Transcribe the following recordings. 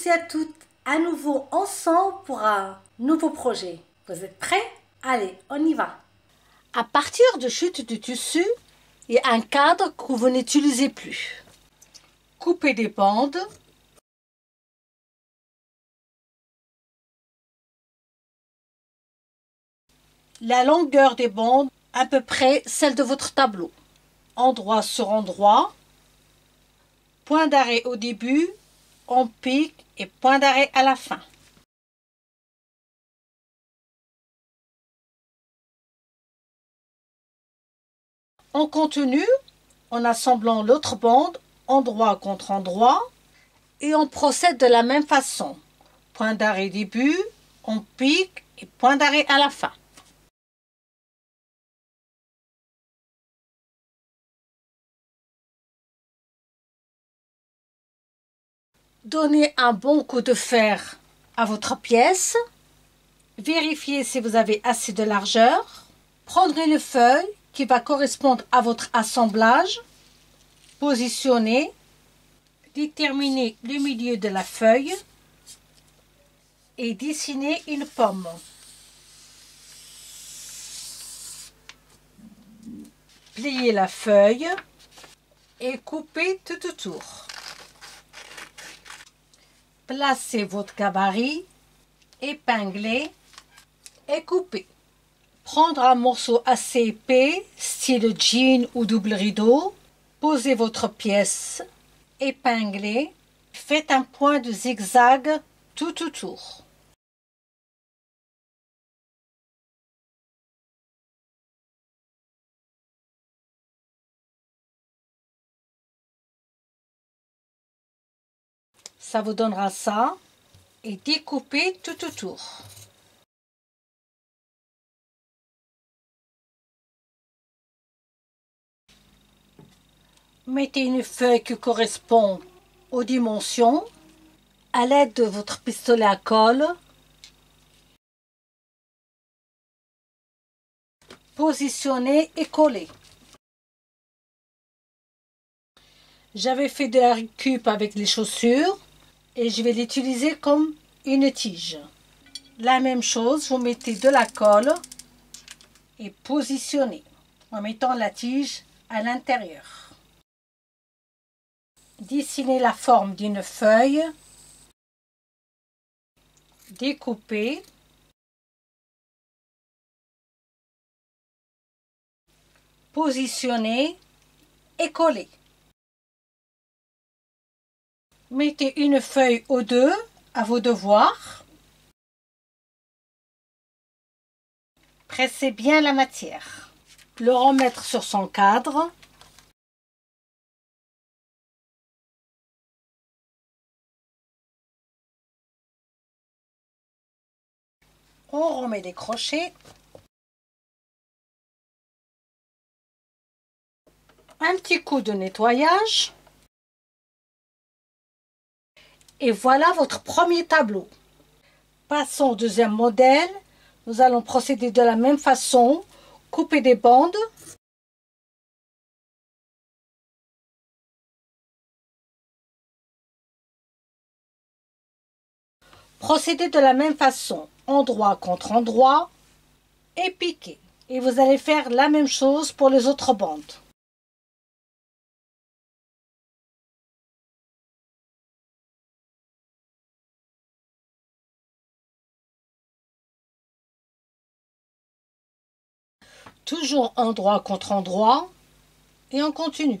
tous et à toutes à nouveau ensemble pour un nouveau projet. Vous êtes prêts? Allez, on y va. À partir de chutes de tissu, il y a un cadre que vous n'utilisez plus. Coupez des bandes. La longueur des bandes, à peu près celle de votre tableau. Endroit sur endroit. Point d'arrêt au début, on pique et point d'arrêt à la fin. On continue en assemblant l'autre bande, endroit contre endroit. Et on procède de la même façon. Point d'arrêt au début, on pique et point d'arrêt à la fin. Donnez un bon coup de fer à votre pièce. Vérifiez si vous avez assez de largeur. Prendrez le feuille qui va correspondre à votre assemblage. Positionnez. Déterminez le milieu de la feuille. Et dessinez une pomme. Pliez la feuille. Et coupez tout autour. Placez votre gabarit, épinglez et coupez. Prendre un morceau assez épais, style jean ou double rideau. Posez votre pièce, épinglez. Faites un point de zigzag tout autour. Ça vous donnera ça et découpez tout autour. Mettez une feuille qui correspond aux dimensions à l'aide de votre pistolet à colle. Positionnez et collez. J'avais fait de la récup avec les chaussures. Et je vais l'utiliser comme une tige. La même chose, vous mettez de la colle et positionnez en mettant la tige à l'intérieur. Dessinez la forme d'une feuille. Découpez. Positionnez et collez. Mettez une feuille ou deux à vos devoirs. Pressez bien la matière. Le remettre sur son cadre. On remet des crochets. Un petit coup de nettoyage. Et voilà votre premier tableau. Passons au deuxième modèle. Nous allons procéder de la même façon. Couper des bandes. Procédez de la même façon. Endroit contre endroit. Et piquez. Et vous allez faire la même chose pour les autres bandes. Toujours endroit contre endroit et on continue.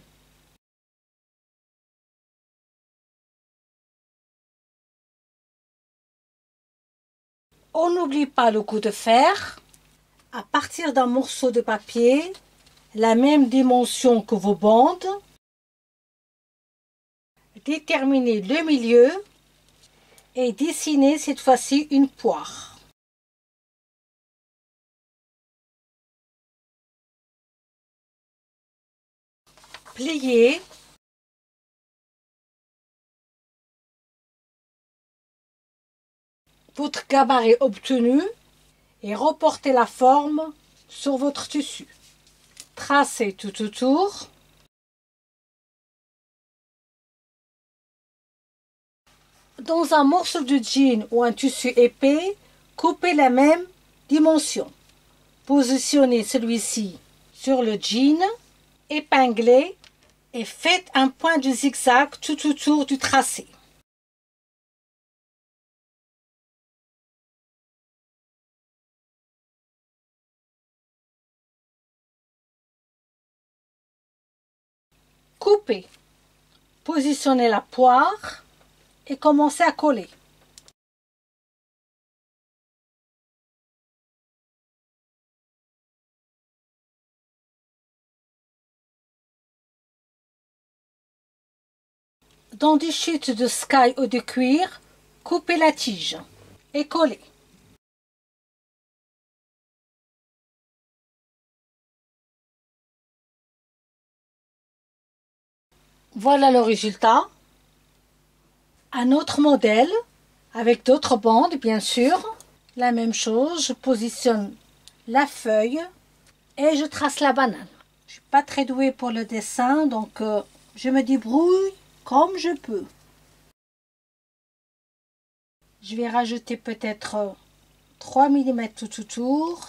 On n'oublie pas le coup de fer. À partir d'un morceau de papier, la même dimension que vos bandes. Déterminez le milieu et dessinez cette fois-ci une poire. Pliez, votre gabarit obtenu et reportez la forme sur votre tissu. Tracez tout autour. dans un morceau de jean ou un tissu épais, coupez la même dimension. Positionnez celui-ci sur le jean, épinglez et faites un point de zigzag tout autour du tracé. Coupez, positionnez la poire et commencez à coller. Dans des chutes de sky ou de cuir, coupez la tige et collez. Voilà le résultat. Un autre modèle avec d'autres bandes, bien sûr. La même chose, je positionne la feuille et je trace la banane. Je suis pas très douée pour le dessin, donc je me débrouille comme je peux. Je vais rajouter peut-être 3 mm tout autour.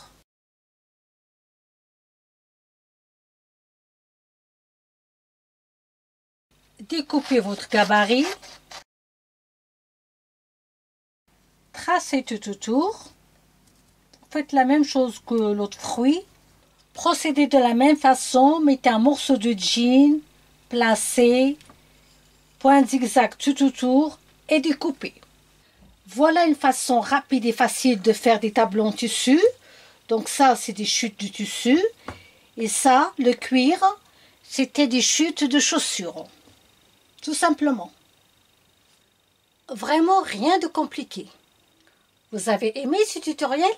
Découpez votre gabarit. Tracez tout autour. Faites la même chose que l'autre fruit. Procédez de la même façon. Mettez un morceau de jean. Placez. Point zigzag tout autour. Et découpez. Voilà une façon rapide et facile de faire des tableaux en tissu. Donc ça, c'est des chutes de tissu. Et ça, le cuir, c'était des chutes de chaussures. Tout simplement. Vraiment rien de compliqué. Vous avez aimé ce tutoriel?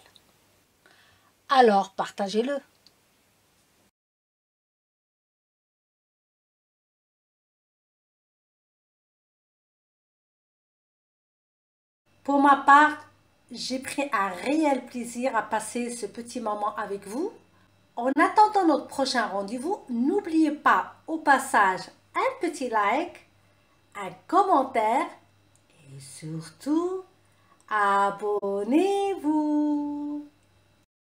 Alors partagez-le. Pour ma part, j'ai pris un réel plaisir à passer ce petit moment avec vous. En attendant notre prochain rendez-vous, n'oubliez pas au passage un petit like, un commentaire et surtout, abonnez-vous!